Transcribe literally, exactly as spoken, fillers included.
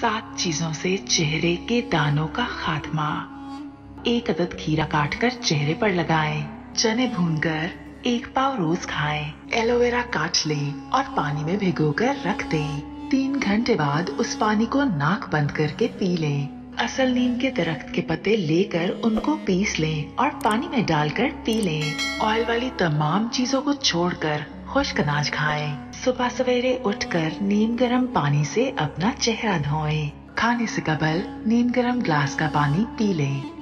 सात चीजों से चेहरे के दानों का खात्मा। एक अदद खीरा काटकर चेहरे पर लगाएं, चने भूनकर एक पाव रोज खाएं, एलोवेरा काट लें और पानी में भिगोकर रख दें। तीन घंटे बाद उस पानी को नाक बंद करके पी लें। असल नीम के दरख्त के पत्ते लेकर उनको पीस लें और पानी में डालकर पी लें। ऑयल वाली तमाम चीजों को छोड़कर खुश्क अनाज खाएं। सुबह सवेरे उठकर नीम गर्म पानी से अपना चेहरा धोएं। खाने से कबल नीम गर्म ग्लास का पानी पी लें।